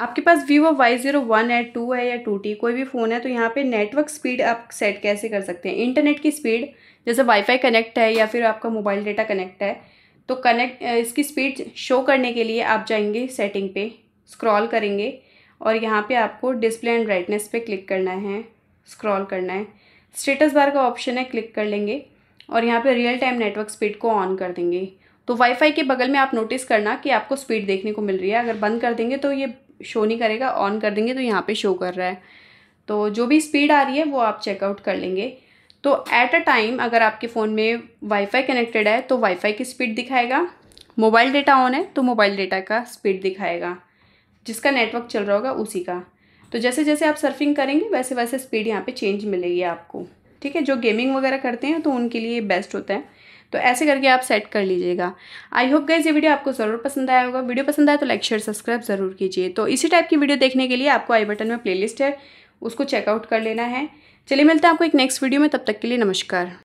आपके पास Vivo Y01 है, 2 है या 2T कोई भी फ़ोन है तो यहाँ पे नेटवर्क स्पीड आप सेट कैसे कर सकते हैं। इंटरनेट की स्पीड जैसे वाईफाई कनेक्ट है या फिर आपका मोबाइल डेटा कनेक्ट है तो कनेक्ट इसकी स्पीड शो करने के लिए आप जाएंगे सेटिंग पे, स्क्रॉल करेंगे और यहाँ पे आपको डिस्प्ले एंड ब्राइटनेस पे क्लिक करना है, स्क्रॉल करना है। स्टेटस बार का ऑप्शन है, क्लिक कर लेंगे और यहाँ पे रियल टाइम नेटवर्क स्पीड को ऑन कर देंगे। तो वाईफाई के बगल में आप नोटिस करना कि आपको स्पीड देखने को मिल रही है। अगर बंद कर देंगे तो ये शो नहीं करेगा, ऑन कर देंगे तो यहाँ पे शो कर रहा है। तो जो भी स्पीड आ रही है वो आप चेकआउट कर लेंगे। तो एट अ टाइम अगर आपके फ़ोन में वाईफाई कनेक्टेड है तो वाईफाई की स्पीड दिखाएगा, मोबाइल डेटा ऑन है तो मोबाइल डेटा का स्पीड दिखाएगा, जिसका नेटवर्क चल रहा होगा उसी का। तो जैसे जैसे आप सर्फिंग करेंगे वैसे वैसे स्पीड यहाँ पे चेंज मिलेगी आपको, ठीक है। जो गेमिंग वगैरह करते हैं तो उनके लिए बेस्ट होता है। तो ऐसे करके आप सेट कर लीजिएगा। आई होप गाइस ये वीडियो आपको ज़रूर पसंद आया होगा। वीडियो पसंद आया तो लाइक शेयर सब्सक्राइब ज़रूर कीजिए। तो इसी टाइप की वीडियो देखने के लिए आपको आई बटन में प्लेलिस्ट है, उसको चेकआउट कर लेना है। चलिए मिलते हैं आपको एक नेक्स्ट वीडियो में, तब तक के लिए नमस्कार।